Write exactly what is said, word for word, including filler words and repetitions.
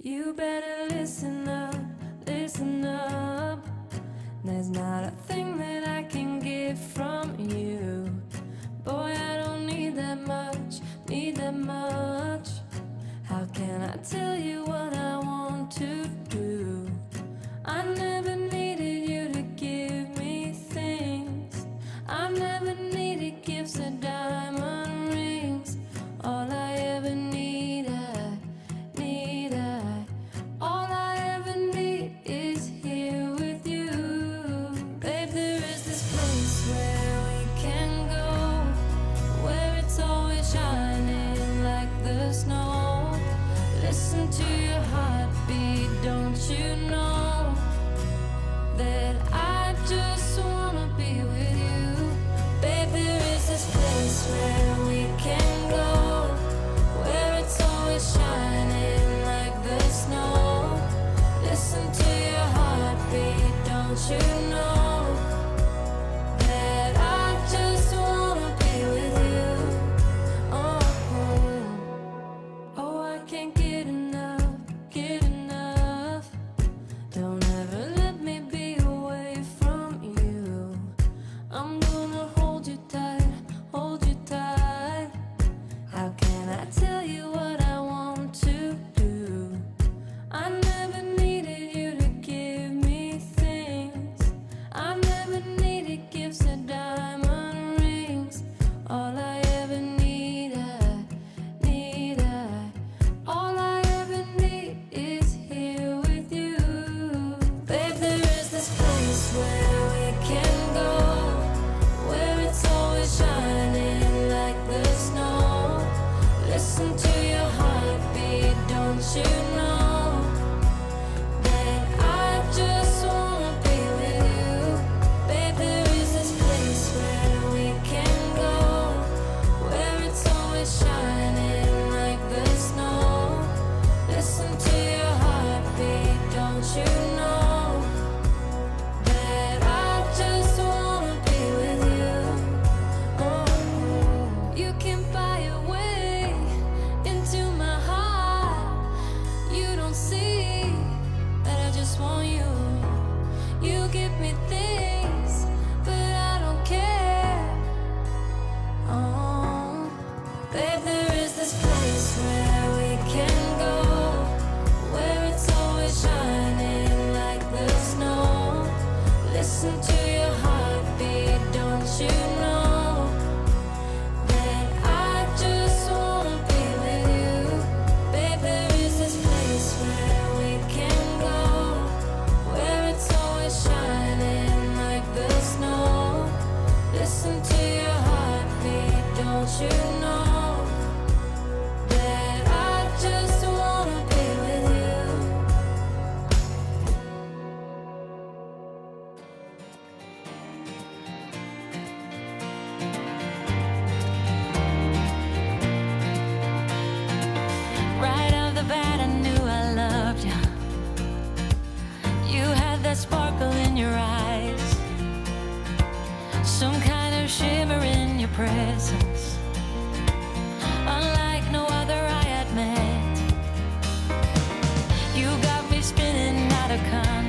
You better listen up, listen up. There's not a thing that I can give from you. Boy, I don't need that much, need that much. How can I tell you what I want to do? I never needed you to give me things. I never needed gifts or diamond rings. All I ever need, I need, I. All I ever need is here with you. Babe, there is this place where we can go, where it's always shining like the snow. Listen to your heartbeat, don't you know that I just wanna be with you? Babe, there is this place where we can go, where it's always shining like the snow. Listen to your heartbeat, don't you know that I just wanna be with you? Oh, oh, I can't get come.